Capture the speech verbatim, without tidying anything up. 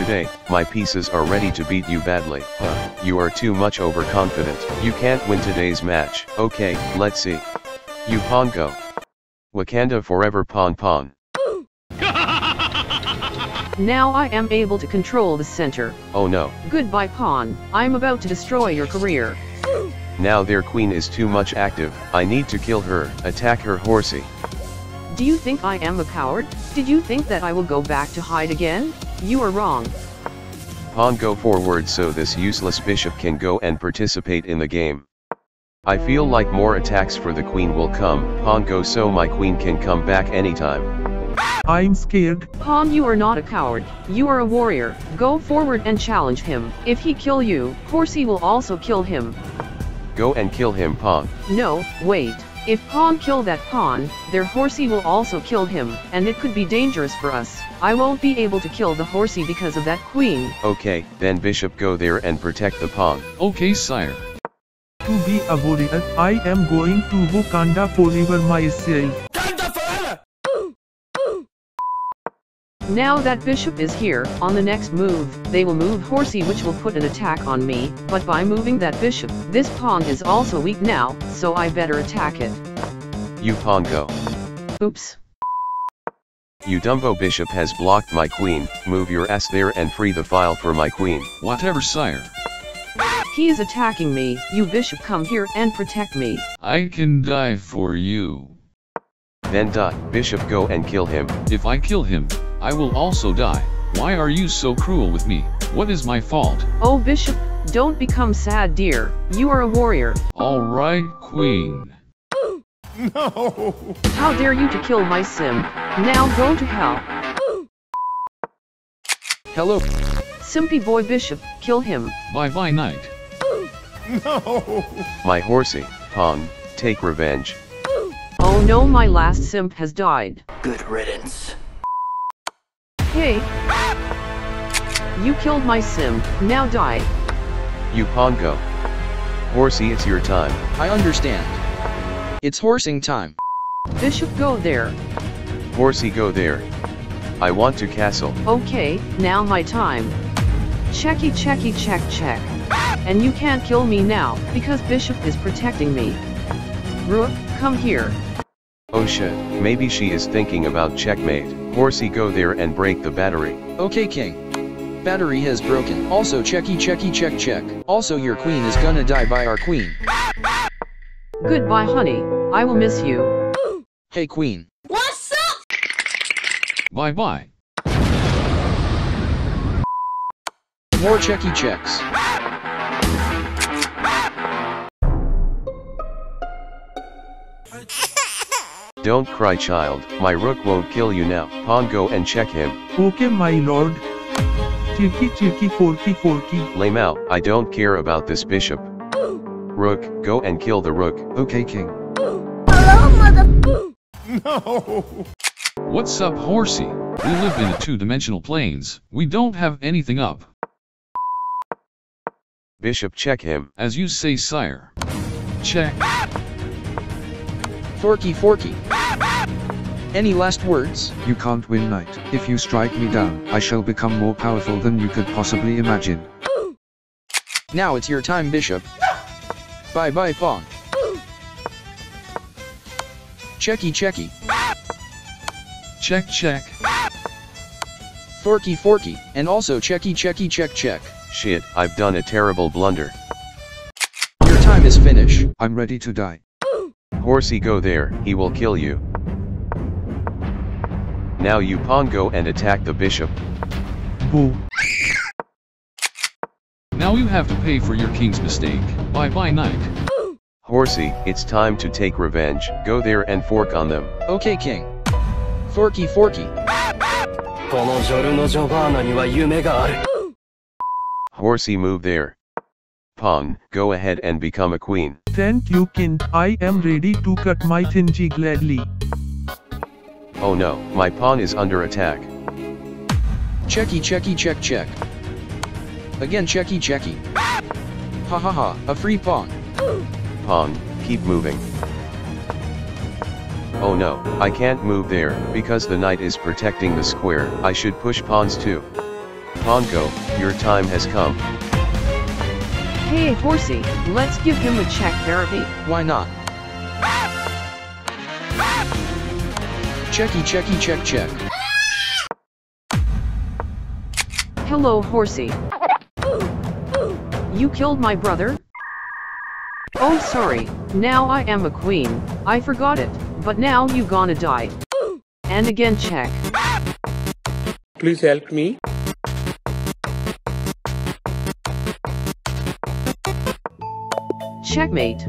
Today, my pieces are ready to beat you badly. Huh, you are too much overconfident. You can't win today's match. Okay, let's see. You pawn go. Wakanda forever pawn pawn. Now I am able to control the center. Oh no. Goodbye pawn, I'm about to destroy your career. Now their queen is too much active, I need to kill her. Attack her horsey. Do you think I am a coward? Did you think that I will go back to hide again? You are wrong. Pawn go forward so this useless bishop can go and participate in the game. I feel like more attacks for the queen will come. Pawn go so my queen can come back anytime. I'm scared. Pawn, you are not a coward. You are a warrior. Go forward and challenge him. If he kill you, horsey will also kill him. Go and kill him, pawn. No, wait. If pawn kill that pawn, their horsey will also kill him, and it could be dangerous for us. I won't be able to kill the horsey because of that queen. Okay, then bishop go there and protect the pawn. Okay, sire. To be a warrior, I am going to Wakanda forever myself. Wakanda forever! Now that bishop is here, on the next move, they will move horsey which will put an attack on me, but by moving that bishop, this pawn is also weak now, so I better attack it. You pawn go. Oops. You Dumbo bishop has blocked my queen, move your ass there and free the file for my queen. Whatever, sire. He is attacking me, you bishop come here and protect me. I can die for you. Then die, bishop go and kill him. If I kill him, I will also die. Why are you so cruel with me? What is my fault? Oh bishop, don't become sad dear. You are a warrior. Alright queen. No! How dare you to kill my sim. Now go to hell. Hello. Simpy boy bishop, kill him. Bye bye knight. No! My horsey, pawn, take revenge. Oh no, my last simp has died. Good riddance. Hey! You killed my sim, now die. You pawn go. Horsey, it's your time. I understand. It's horsing time. Bishop go there. Horsey go there. I want to castle. Okay, now my time. Checky checky check check. And you can't kill me now, because bishop is protecting me. Rook, come here. Oh shit, maybe she is thinking about checkmate. Horsey go there and break the battery. Okay king. Battery has broken. Also checky checky check check. Also your queen is gonna die by our queen. Goodbye honey, I will miss you. Hey queen. What's up? Bye bye. More checky checks. Don't cry child, my rook won't kill you now. Pawn go and check him. Okay my lord. Cheeky cheeky forky forky. Lame out, I don't care about this bishop. Rook, go and kill the rook. Okay king. Hello mother. No. What's up horsey? We live in a two-dimensional planes. We don't have anything up. Bishop check him. As you say sire. Check. Forky forky. Any last words? You can't win knight. If you strike me down, I shall become more powerful than you could possibly imagine. Now it's your time bishop. Bye bye pawn. Checky checky. Check check. Forky forky, and also checky checky check check. Shit, I've done a terrible blunder. Your time is finished. I'm ready to die. Horsey go there, he will kill you. Now you pawn go and attack the bishop. Boo. Now you have to pay for your king's mistake. Bye bye knight. Horsey, it's time to take revenge. Go there and fork on them. Okay king. Forky forky. Horsey move there. Pawn, go ahead and become a queen. Thank you king, I am ready to cut my thingy gladly. Oh no, my pawn is under attack. Checky checky check check. Again checky checky. Ha ha ha, a free pawn. Pawn, keep moving. Oh no, I can't move there, because the knight is protecting the square. I should push pawns too. Pawn go, your time has come. Hey horsey, let's give him a check therapy. Why not? Checky checky check check. Hello horsey. You killed my brother? Oh sorry, now I am a queen, I forgot it, but now you gonna die. And again check. Please help me. Checkmate.